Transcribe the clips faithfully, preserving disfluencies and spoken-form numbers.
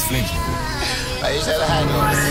was flinching. I used to have a high noise.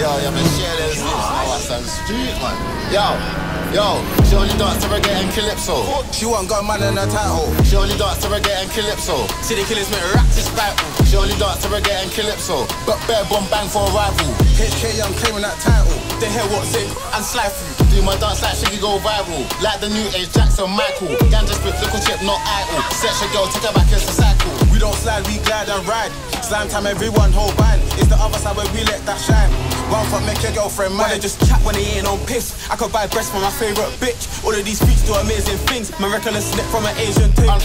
Yo, y'all been sharing this. Oh, that's some street, man. Yo. Yo, she only danced to reggae and calypso. She won't go man in her title. She only danced to reggae and calypso. City killers make rap this battle. She only danced to reggae and calypso. Got bare bomb bang for a rival. H K Young claiming that title. They hear what's in and slide through. Do my dance like she go viral. Like the new age Jackson Michael. Ganja spit, little chip, not idle. Sex your girl, take her back, it's a cycle. We don't slide, we glide and ride. Slime time, everyone whole band. It's the other side where we let that shine. One fuck make your girlfriend mine. They just chat when they ain't on piss. I could buy breasts from my favourite bitch. All of these freaks do amazing things. My reckless slip from an Asian tip. Un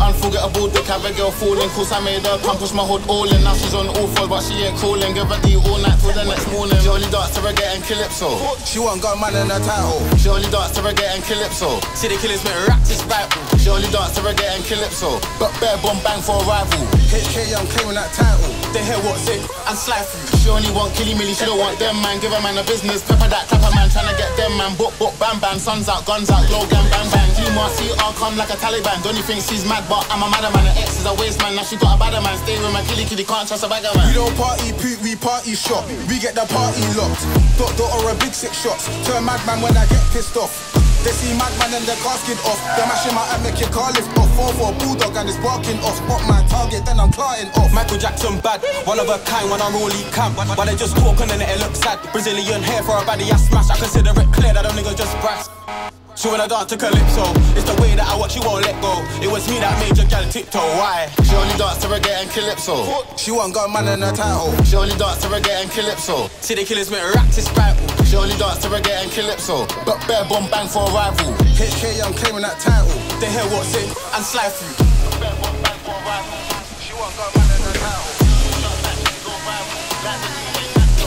Unforgettable dick, have a girl falling. Cause I made her come push my hood all in. Now she's on all fours but she ain't calling. Give her D all night till the next morning. She only dance to reggae and calypso. She won't go man in her title. She only dance to reggae and calypso. See the killers make rap this battle. She only dance to reggae and calypso. But bare bomb bang for a rival. H K Young claiming that title. They hear what's in and slide through. She only want killy milly, she don't want them man. Give a man a business, pepper that clapper man. Tryna get them man, book book bam bam. Sun's out, guns out, low gang bang bang. Team R C R come like a Taliban. Don't you think she's mad but I'm a madder man. Her ex is a waste man, now she got a badder man. Stay with my killy killy, can't trust a bagger man. We don't party poop, we party shop. We get the party locked. Dot dot or a big six shots. Turn madman when I get pissed off. They see madman and the casket off. They're mashing my head, make your car lift off. Fall for a bulldog and it's barking off. Spot my target, then I'm clarting off. Michael Jackson bad, one of a kind when I'm really camp. While they just talking and it looks sad. Brazilian hair for a baddie I smash. I consider it clear that them niggas just brass. She wanna dance to calypso. It's the way that I watch, she won't let go. It was me that made your gal tiptoe, why? She only danced to reggae and calypso. She won't go man in her title. She only danced to reggae and calypso. See the killers make rap this battle. She only danced to reggae and calypso. But bare bomb bang for a rival. H K Young claiming that title. They hear what's in and slide through.